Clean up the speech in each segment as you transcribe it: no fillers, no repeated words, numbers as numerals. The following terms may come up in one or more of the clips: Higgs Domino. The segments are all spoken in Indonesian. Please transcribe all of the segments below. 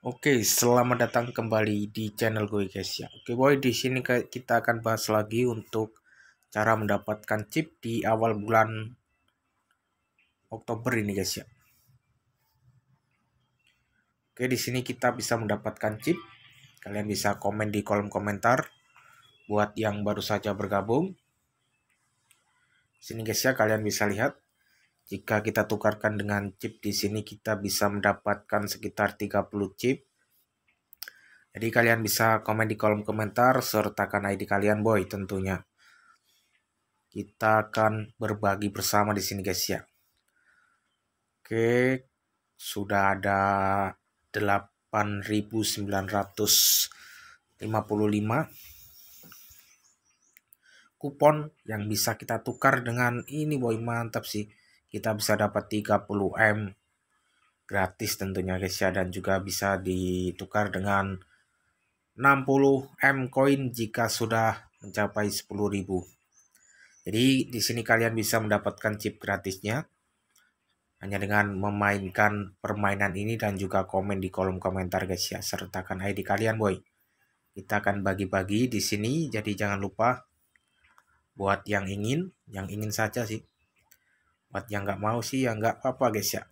Oke, selamat datang kembali di channel gue guys ya. Oke boy, di sini kita akan bahas lagi untuk cara mendapatkan chip di awal bulan Oktober ini guys ya. Oke, di sini kita bisa mendapatkan chip. Kalian bisa komen di kolom komentar buat yang baru saja bergabung. Di sini guys ya, kalian bisa lihat jika kita tukarkan dengan chip di sini kita bisa mendapatkan sekitar 30 chip. Jadi kalian bisa komen di kolom komentar sertakan ID kalian boy tentunya. Kita akan berbagi bersama di sini guys ya. Oke, sudah ada 8.955 kupon yang bisa kita tukar dengan ini boy, mantap sih. Kita bisa dapat 30M gratis tentunya guys ya, dan juga bisa ditukar dengan 60M koin jika sudah mencapai 10.000. Jadi di sini kalian bisa mendapatkan chip gratisnya hanya dengan memainkan permainan ini dan juga komen di kolom komentar guys ya, sertakan ID kalian boy. Kita akan bagi-bagi di sini, jadi jangan lupa buat yang ingin saja sih. Buat yang nggak mau sih ya nggak apa-apa guys ya.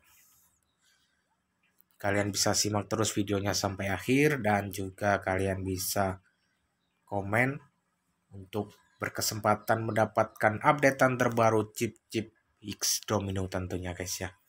Kalian bisa simak terus videonya sampai akhir dan juga kalian bisa komen untuk berkesempatan mendapatkan updatean terbaru chip-chip Higgs Domino tentunya guys ya.